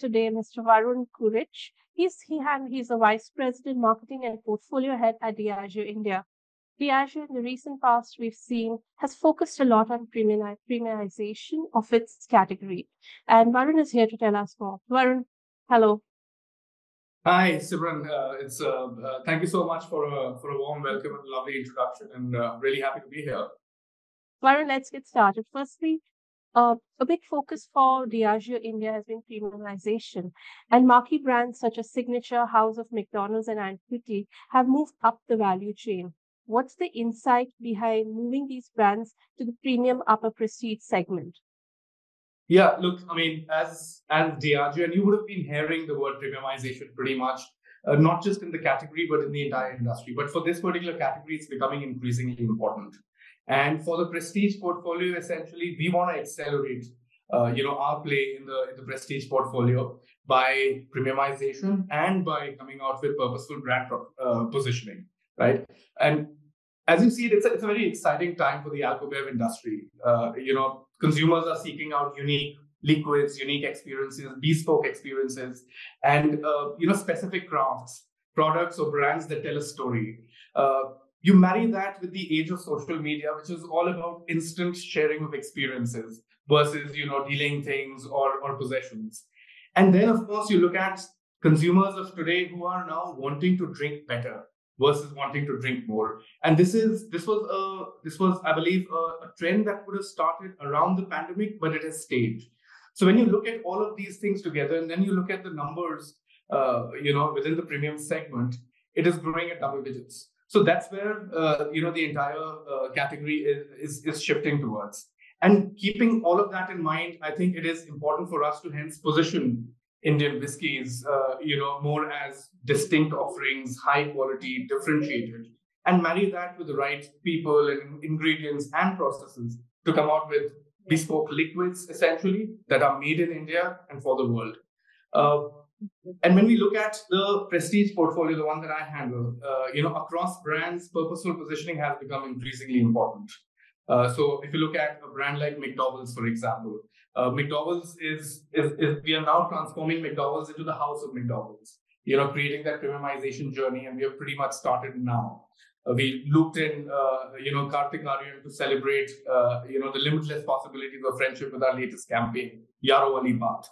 today Mr. Varun Koorichh. He's a Vice President, Marketing and Portfolio Head at Diageo India. Diageo, in the recent past, we've seen, has focused a lot on premiumization of its category. And Varun is here to tell us more. Varun, hello. Hi, Simran. Thank you so much for a warm welcome and lovely introduction, and really happy to be here. Varun, let's get started. Firstly, a big focus for Diageo India has been premiumization, and marquee brands such as Signature, House of McDonald's, and Antiquity have moved up the value chain. What's the insight behind moving these brands to the premium upper prestige segment? Yeah, look, I mean, as Diageo, and you would have been hearing the word premiumization pretty much, not just in the category, but in the entire industry. But for this particular category, it's becoming increasingly important. And for the prestige portfolio, essentially, we want to accelerate, our play in the prestige portfolio by premiumization and by coming out with purposeful brand positioning, right? And as you see, it's a very exciting time for the AlcoBev industry. Consumers are seeking out unique liquids, unique experiences, bespoke experiences, and specific crafts, products or brands that tell a story. You marry that with the age of social media, which is all about instant sharing of experiences versus delaying things or possessions. And then, of course, you look at consumers of today who are now wanting to drink better versus wanting to drink more. And this was, I believe, a trend that would have started around the pandemic, but it has stayed. So when you look at all of these things together, and then you look at the numbers, within the premium segment, it is growing at double digits. So that's where, the entire category is shifting towards. And keeping all of that in mind, I think it is important for us to hence position Indian whiskies, more as distinct offerings, high quality, differentiated, and marry that with the right people and ingredients and processes to come out with bespoke liquids, essentially, that are made in India and for the world. And when we look at the prestige portfolio, the one that I handle, across brands, purposeful positioning has become increasingly important. So if you look at a brand like McDowell's, for example, McDowell's is we are now transforming McDowell's into the House of McDonald's, creating that premiumization journey, and we have pretty much started now. We looped in, Kartik Aaryan to celebrate, the limitless possibilities of friendship with our latest campaign, Yaaron Wali Baat.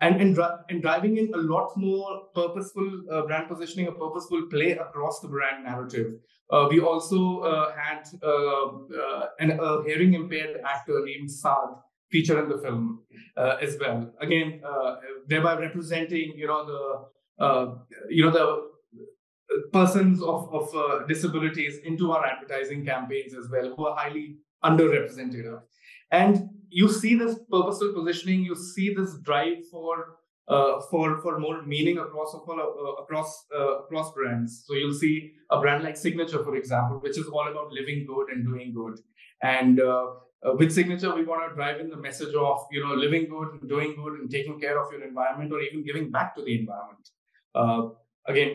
And driving in a lot more purposeful brand positioning, a purposeful play across the brand narrative. We also had a hearing-impaired actor named Saad feature in the film as well. Again, thereby representing the persons of disabilities into our advertising campaigns as well, who are highly underrepresented. And you see this purposeful positioning. You see this drive for more meaning across brands. So you'll see a brand like Signature, for example, which is all about living good and doing good. And with Signature, we want to drive in the message of living good and doing good and taking care of your environment, or even giving back to the environment. Again,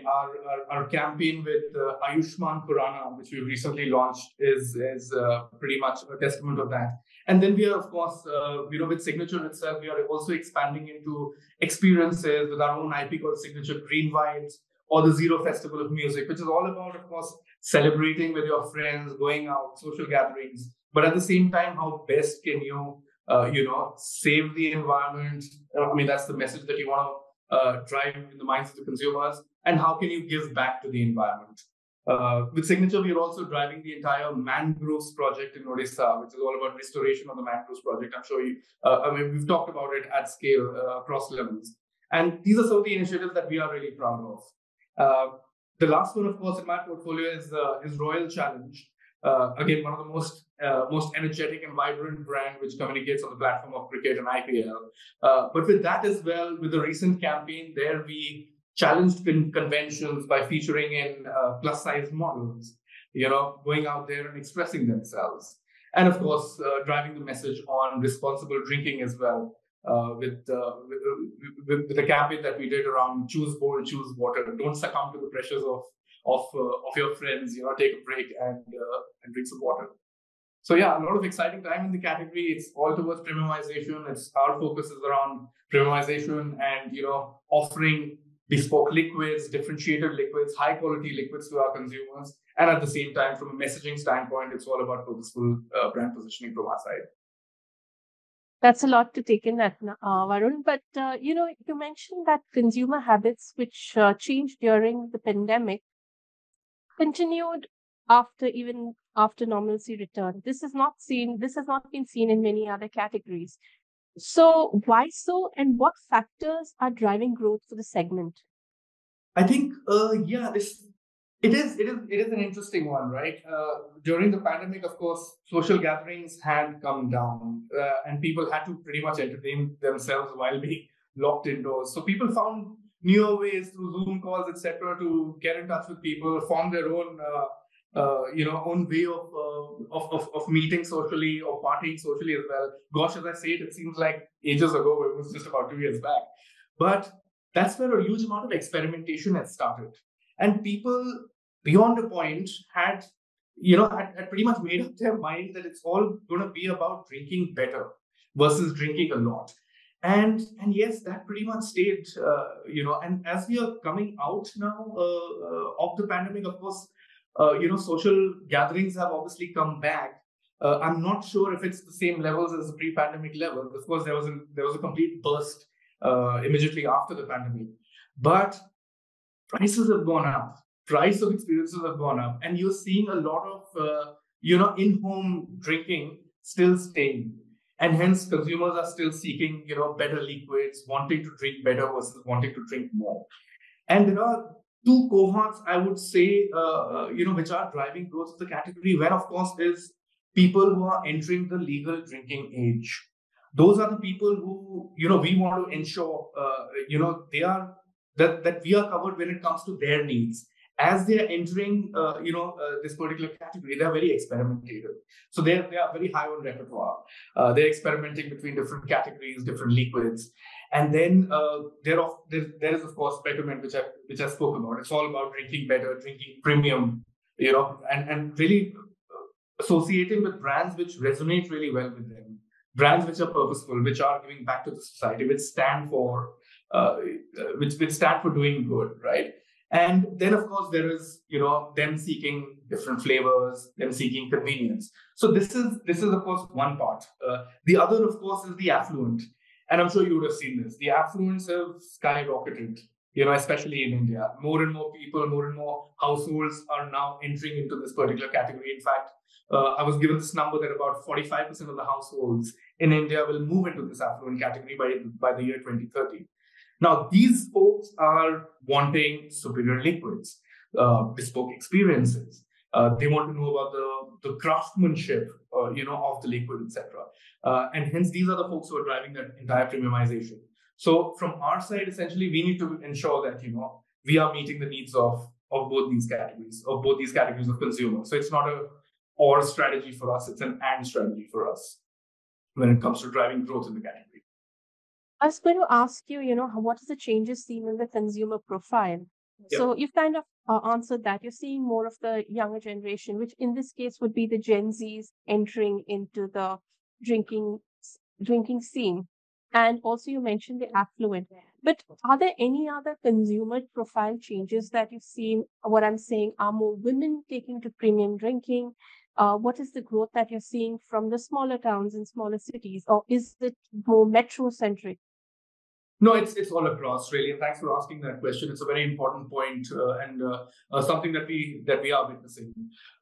our campaign with Ayushmann Khurrana, which we recently launched, is pretty much a testament of that. And then we are, of course, with Signature itself, we are also expanding into experiences with our own IP called Signature Green Vibes, or the Zero Festival of Music, which is all about, of course, celebrating with your friends, going out, social gatherings. But at the same time, how best can you, save the environment? I mean, that's the message that you want to drive in the minds of the consumers, and how can you give back to the environment? With Signature, we are also driving the entire Mangroves Project in Odisha, which is all about restoration of the Mangroves Project. I'm sure we've talked about it at scale across levels. And these are some of the initiatives that we are really proud of. The last one, of course, in my portfolio is Royal Challenge. Again, one of the most energetic and vibrant brand, which communicates on the platform of cricket and IPL. But with that as well, with the recent campaign there, we challenged conventions by featuring in plus size models, going out there and expressing themselves. And of course, driving the message on responsible drinking as well, with the campaign that we did around choose bold, choose water. Don't succumb to the pressures of your friends, take a break and drink some water. So yeah, a lot of exciting time in the category. It's all towards premiumization. It's our focus is around premiumization and, you know, offering bespoke liquids, differentiated liquids, high quality liquids to our consumers. And at the same time, from a messaging standpoint, it's all about purposeful brand positioning from our side. That's a lot to take in, Varun. But, you know, you mentioned that consumer habits, which changed during the pandemic, continued after even after normalcy returned. This has not been seen in many other categories. So why so, and what factors are driving growth for the segment? I think, it is an interesting one, right? During the pandemic, of course, social gatherings had come down and people had to pretty much entertain themselves while being locked indoors. So people found newer ways through Zoom calls, etc., to get in touch with people, form their own, own way of meeting socially or partying socially as well. Gosh, as I say it, it seems like ages ago, but it was just about 2 years back. But that's where a huge amount of experimentation had started. And people beyond a point had pretty much made up their mind that it's all going to be about drinking better versus drinking a lot. And yes, that pretty much stayed, and as we are coming out now of the pandemic, of course, social gatherings have obviously come back. I'm not sure if it's the same levels as the pre-pandemic levels. Of course, there was a complete burst immediately after the pandemic. But prices have gone up, price of experiences have gone up, and you're seeing a lot of, in-home drinking still staying. And hence, consumers are still seeking, better liquids, wanting to drink better versus wanting to drink more. And there are two cohorts, I would say, which are driving growth of the category, where, of course, is people who are entering the legal drinking age. Those are the people who, we want to ensure, they are that we are covered when it comes to their needs. As they are entering, this particular category, they are very experimentative. So they are very high on repertoire. They're experimenting between different categories, different liquids, and then there is of course betterment, which I spoke about. It's all about drinking better, drinking premium, and really associating with brands which resonate really well with them, brands which are purposeful, which are giving back to the society, which stand for doing good, right? And then, of course, there is, them seeking different flavors, them seeking convenience. So this is, of course, one part. The other, of course, is the affluent. And I'm sure you would have seen this. The affluents have skyrocketed, especially in India. More and more people, more and more households are now entering into this particular category. In fact, I was given this number that about 45% of the households in India will move into this affluent category by the year 2030. Now, these folks are wanting superior liquids, bespoke experiences. They want to know about the craftsmanship, of the liquid, etc. And hence, these are the folks who are driving that entire premiumization. So from our side, essentially, we need to ensure that, we are meeting the needs of both these categories of consumers. So it's not a or strategy for us, it's an and strategy for us when it comes to driving growth in the category. I was going to ask you, what is the changes seen in the consumer profile? Yeah. So you've kind of answered that. You're seeing more of the younger generation, which in this case would be the Gen Zs entering into the drinking scene. And also you mentioned the affluent. But are there any other consumer profile changes that you've seen? What I'm saying, are more women taking to premium drinking? What is the growth that you're seeing from the smaller towns and smaller cities? Or is it more metro-centric? No, it's all across, really. And thanks for asking that question. It's a very important point and something that we are witnessing.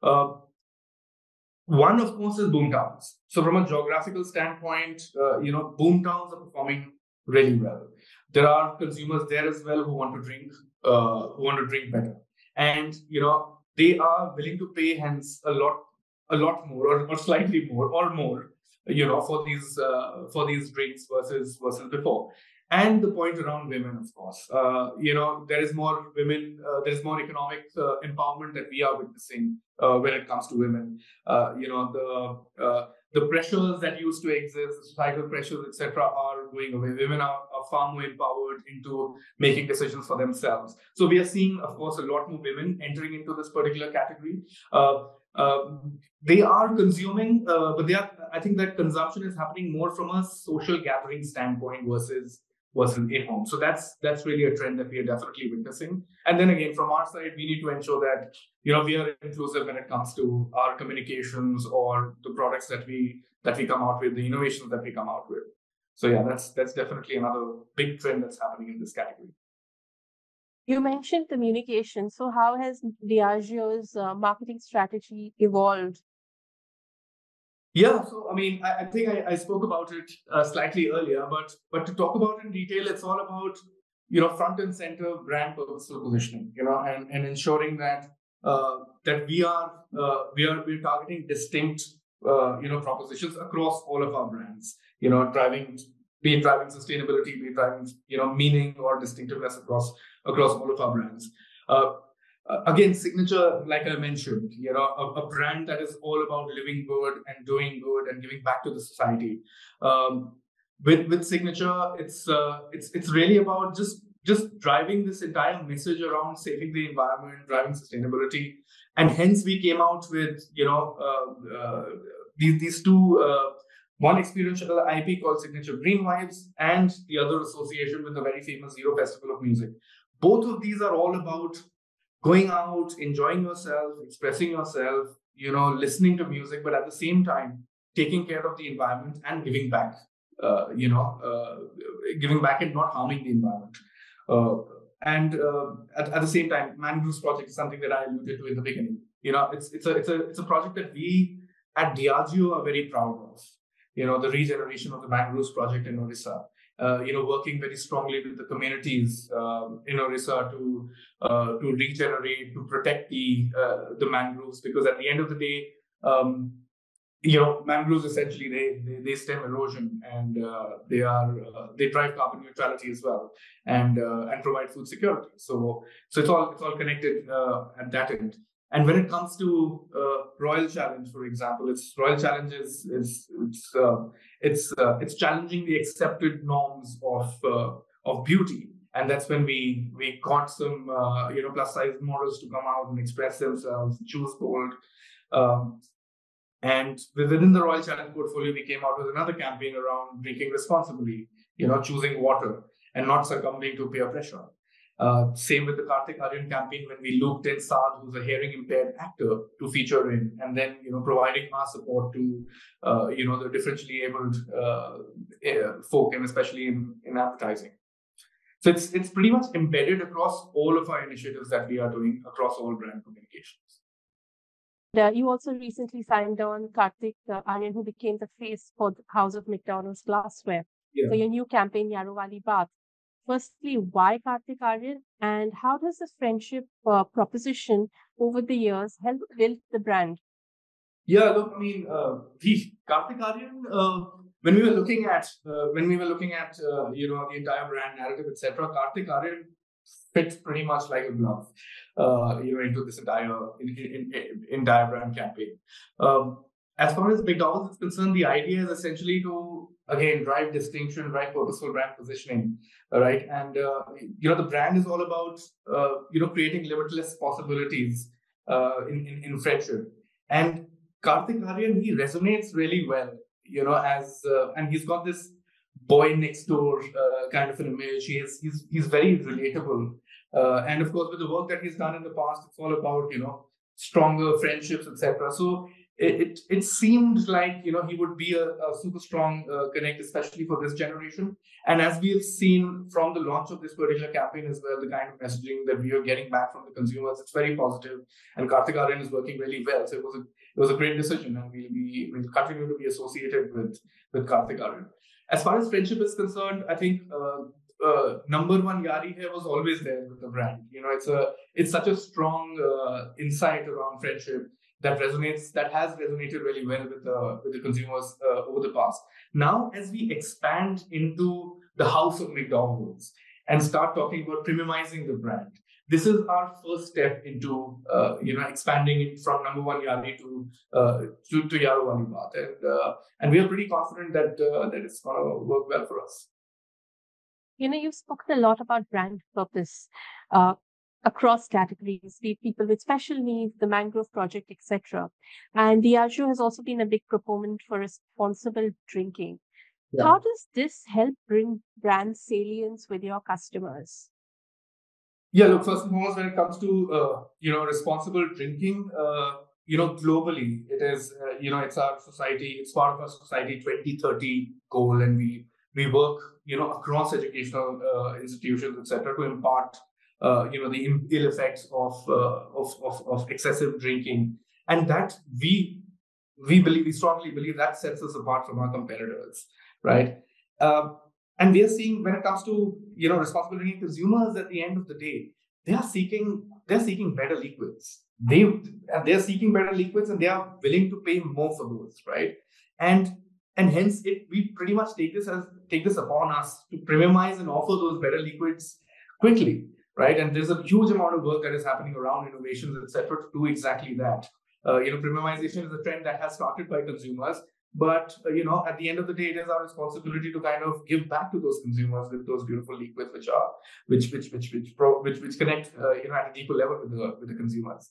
One, of course, is boom towns. So from a geographical standpoint, boom towns are performing really well. There are consumers there as well who want to drink better, and they are willing to pay hence a lot more or slightly more or more, for these drinks versus before. And the point around women, of course, there is more women, there's more economic empowerment that we are witnessing when it comes to women. the pressures that used to exist, the societal pressures, etc., are going away. Women are far more empowered into making decisions for themselves. So we are seeing, of course, a lot more women entering into this particular category. They are consuming, but they are, I think that consumption is happening more from a social gathering standpoint versus at home. So that's really a trend that we are definitely witnessing. And then again, from our side, we need to ensure that, you know, we are inclusive when it comes to our communications or the products that we come out with, the innovations that we come out with. So yeah, that's definitely another big trend that's happening in this category. You mentioned communication. So how has Diageo's marketing strategy evolved? Yeah, so I mean, I think I spoke about it slightly earlier, but to talk about in detail, it's all about, you know, front and center brand purposeful positioning, you know, and ensuring that we're targeting distinct propositions across all of our brands, you know, driving sustainability, be it driving, you know, meaning or distinctiveness across all of our brands. Again, Signature, like I mentioned, you know, a brand that is all about living good and doing good and giving back to the society. With Signature, it's really about just driving this entire message around saving the environment, driving sustainability, and hence we came out with, you know, these two. One experiential IP called Signature Green Vibes, and the other association with the very famous Zero Festival of Music. Both of these are all about going out, enjoying yourself, expressing yourself, you know, listening to music, but at the same time, taking care of the environment and giving back, and not harming the environment. At the same time, Mangroves Project is something that I alluded to in the beginning. You know, it's a project that we at Diageo are very proud of. You know, the regeneration of the Mangroves Project in Odisha. You know, working very strongly with the communities in Odisha to regenerate, to protect the mangroves, because at the end of the day, you know, mangroves essentially they stem erosion, and they drive carbon neutrality as well, and provide food security. So it's all connected at that end. And when it comes to Royal Challenge, for example, it's challenging the accepted norms of beauty, and that's when we got some plus size models to come out and express themselves, choose bold. And within the Royal Challenge portfolio, we came out with another campaign around drinking responsibly, you know, choosing water and not succumbing to peer pressure. Same with the Kartik Aaryan campaign, when we looked at Saad, who's a hearing impaired actor, to feature in, and then, you know, providing our support to, the differentially abled folk, and especially in advertising. So it's pretty much embedded across all of our initiatives that we are doing across all brand communications. You also recently signed on Kartik Aaryan, who became the face for the House of McDonald's glassware. Yeah. So your new campaign, Yaaron Wali Baat. Firstly, why Kartik Aaryan, and how does this friendship proposition over the years help build the brand? Yeah, look, I mean, Kartik Aaryan, when we were looking at the entire brand narrative, etc., Kartik Aaryan fits pretty much like a glove, into this entire brand campaign. As far as McDowell's is concerned, the idea is essentially to, again, drive distinction, drive purposeful brand positioning, right? And, the brand is all about, creating limitless possibilities in friendship. And Kartik Aaryan, he resonates really well, you know, and he's got this boy next door kind of an image. He's very relatable. And of course, with the work that he's done in the past, it's all about, you know, stronger friendships, etc. So it seemed like, you know, he would be a super strong connect, especially for this generation. And as we have seen from the launch of this particular campaign as well, the kind of messaging that we are getting back from the consumers, it's very positive. And Kartik Aaryan is working really well. So it was a great decision, and we'll continue to be associated with Kartik Aaryan. As far as friendship is concerned, I think number one, Yaari Hai was always there with the brand. You know, it's such a strong insight around friendship that has resonated really well with the consumers over the past. Now, as we expand into the House of McDonald's and start talking about premiumizing the brand, this is our first step into expanding it from number one Yali to Yaaron Wali Baat, and we are pretty confident that that it's going to work well for us. You know, you've spoken a lot about brand purpose across categories, be it people with special needs, the Mangrove Project, etc. And Diageo has also been a big proponent for responsible drinking. Yeah. How does this help bring brand salience with your customers? Yeah, look, first and foremost, when it comes to, responsible drinking, globally, it is, it's our society, it's part of our society 2030 goal. And we work, across educational institutions, etc., to impart, the ill effects of excessive drinking. And that we strongly believe that sets us apart from our competitors, right? And we are seeing, when it comes to responsible drinking, consumers at the end of the day, they're seeking better liquids. They're seeking better liquids, and they are willing to pay more for those, right? And hence, we pretty much take this upon us to premiumize and offer those better liquids quickly, right? And there's a huge amount of work that is happening around innovations, etc., to do exactly that. Premiumization is a trend that has started by consumers. But, at the end of the day, it is our responsibility to kind of give back to those consumers with those beautiful liquids, which connect, at a deeper level with the consumers.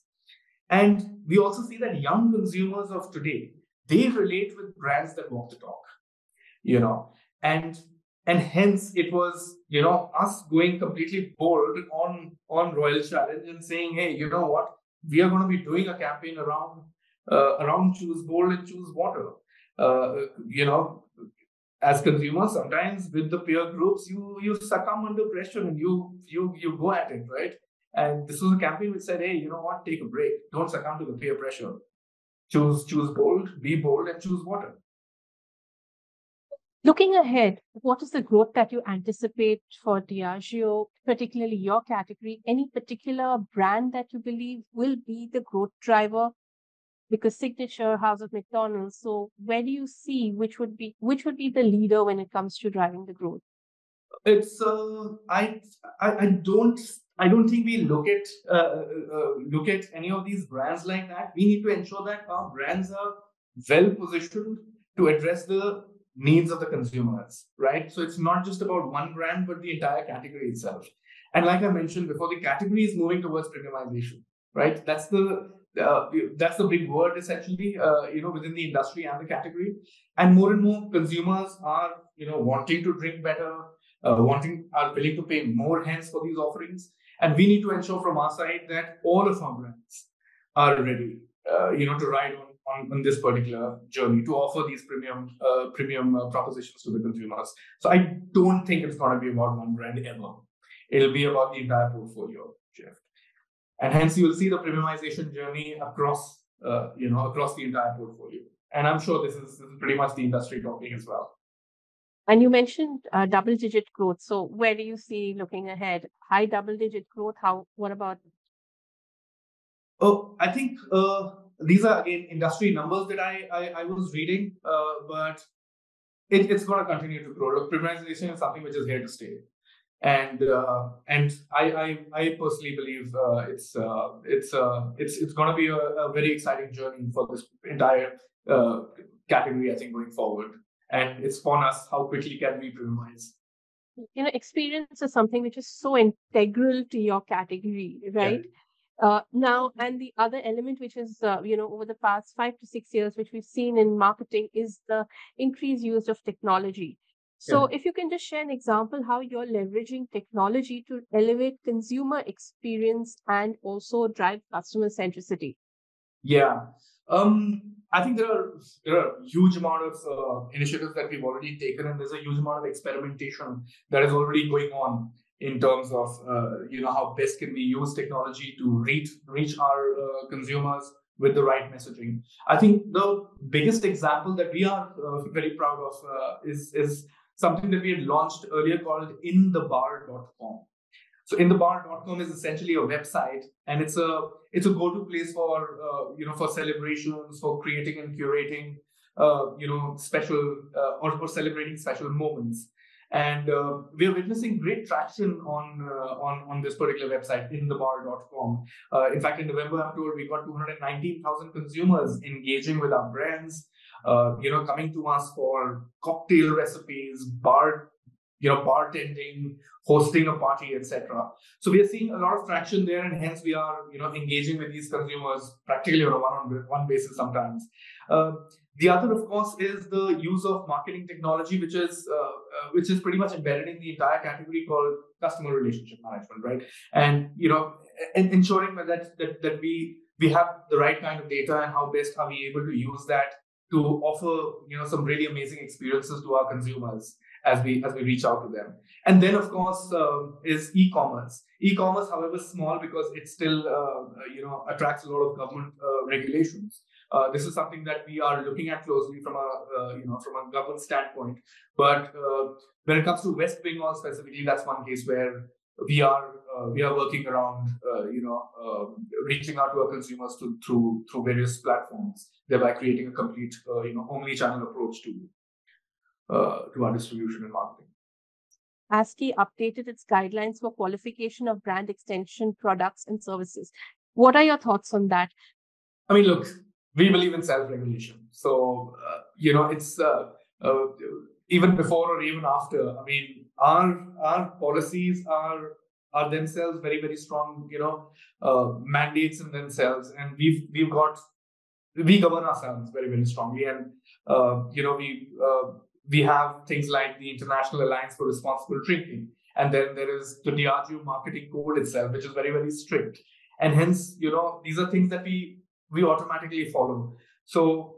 And we also see that young consumers of today, they relate with brands that walk the talk, and hence it was, us going completely bold on Royal Challenge and saying, hey, you know what, we are going to be doing a campaign around choose bold and choose water. As consumers, sometimes with the peer groups, you succumb under pressure and you go at it, right? And this was a campaign which said, hey, you know what? Take a break. Don't succumb to the peer pressure. Choose bold, be bold, and choose water. Looking ahead, what is the growth that you anticipate for Diageo, particularly your category? Any particular brand that you believe will be the growth driver? Because Signature, House of McDonald's, so where do you see which would be the leader when it comes to driving the growth? It's I don't think we look at any of these brands like that. We need to ensure that our brands are well positioned to address the needs of the consumers, right? So it's not just about one brand, but the entire category itself. And like I mentioned before, the category is moving towards premiumization, right? That's the big word, essentially, within the industry and the category. And more consumers are, wanting to drink better, are willing to pay more hence for these offerings. And we need to ensure from our side that all of our brands are ready, to ride on this particular journey to offer these premium propositions to the consumers. So I don't think it's going to be about one brand ever. It'll be about the entire portfolio shift. And hence, you will see the premiumization journey across the entire portfolio. And I'm sure this is pretty much the industry talking as well. And you mentioned double-digit growth. So where do you see, looking ahead, high double-digit growth? What about? Oh, I think these are, again, industry numbers that I was reading, but it's going to continue to grow. Look, premiumization is something which is here to stay. And I personally believe it's going to be a very exciting journey for this entire category, I think, going forward. And it's upon us how quickly can we premiumize. Experience is something which is so integral to your category, right? Yeah. Now, and the other element, which is, over the past 5 to 6 years, which we've seen in marketing, is the increased use of technology. So if you can just share an example how you're leveraging technology to elevate consumer experience and also drive customer centricity. Yeah, I think there are a huge amount of initiatives that we've already taken, and there's a huge amount of experimentation that is already going on in terms of, how best can we use technology to reach our consumers with the right messaging. I think the biggest example that we are very proud of is something that we had launched earlier called inthebar.com. So inthebar.com is essentially a website, and it's a go-to place for celebrations, for creating and curating, special or celebrating special moments. And we are witnessing great traction on this particular website, inthebar.com. In fact, in November, I'm told we got 219,000 consumers engaging with our brands, coming to us for cocktail recipes, bartending, hosting a party, etc. So we are seeing a lot of traction there, and hence we are, engaging with these consumers practically on a one-on-one basis sometimes. The other, of course, is the use of marketing technology, which is pretty much embedded in the entire category, called customer relationship management, right? And ensuring that we have the right kind of data, and how best are we able to use that to offer some really amazing experiences to our consumers as we reach out to them. And then, of course, is e-commerce. E-commerce, however small, because it still attracts a lot of government regulations. This is something that we are looking at closely from a government standpoint. But when it comes to West Bengal specifically, that's one case where we are working around reaching out to our consumers through various platforms, thereby creating a complete omni-channel approach to our distribution and marketing. ASCI updated its guidelines for qualification of brand extension products and services. What are your thoughts on that? I mean, look, we believe in self-regulation. So, it's even before or even after. I mean, our policies are themselves very, very strong, mandates in themselves. And we govern ourselves very, very strongly. And, we have things like the International Alliance for Responsible Drinking. And then there is the Diageo Marketing Code itself, which is very, very strict. And hence, these are things that we automatically follow. So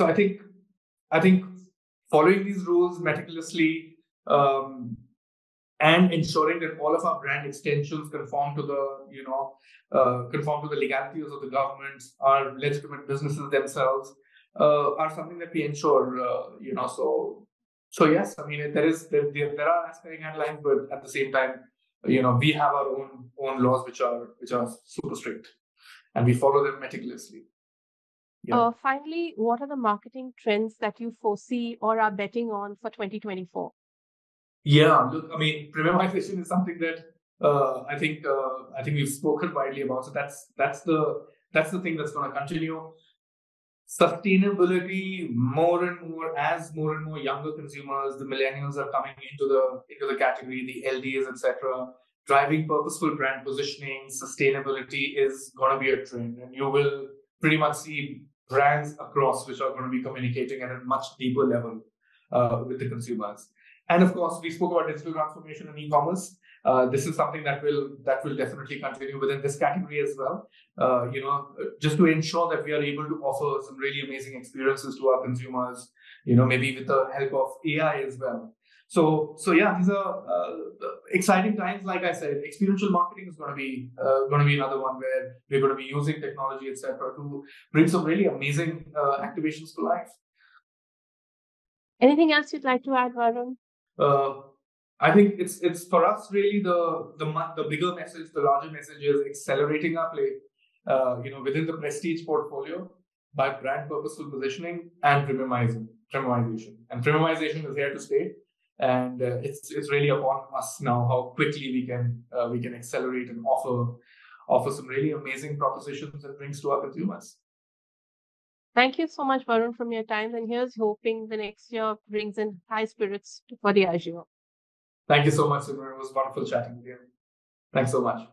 I think following these rules meticulously and ensuring that all of our brand extensions conform to the legalities of the government, our legitimate businesses themselves, are something that we ensure. So yes, I mean, there are aspiring guidelines, but at the same time, we have our own laws which are super strict, and we follow them meticulously. Yeah. Finally, what are the marketing trends that you foresee or are betting on for 2024? Yeah, look, I mean, premiumization is something that I think we've spoken widely about. So that's the thing that's going to continue. Sustainability, more and more younger consumers, the millennials, are coming into the category, the LDs, etc. Driving purposeful brand positioning, sustainability is going to be a trend, and you will pretty much see brands across which are going to be communicating at a much deeper level with the consumers. And of course, we spoke about digital transformation and e-commerce. This is something that will definitely continue within this category as well. Just to ensure that we are able to offer some really amazing experiences to our consumers. Maybe with the help of AI as well. So yeah, these are exciting times. Like I said, experiential marketing is going to be another one where we're going to be using technology, etc., to bring some really amazing activations to life. Anything else you'd like to add, Varun? I think it's for us really the bigger message, the larger message is accelerating our play, within the prestige portfolio by brand purposeful positioning and premiumization. And premiumization is here to stay. And it's really upon us now how quickly we can accelerate and offer some really amazing propositions and drinks to our consumers. Thank you so much, Varun, for your time. And here's hoping the next year brings in high spirits for Diageo. Thank you so much, Simran. It was wonderful chatting with you. Thanks so much.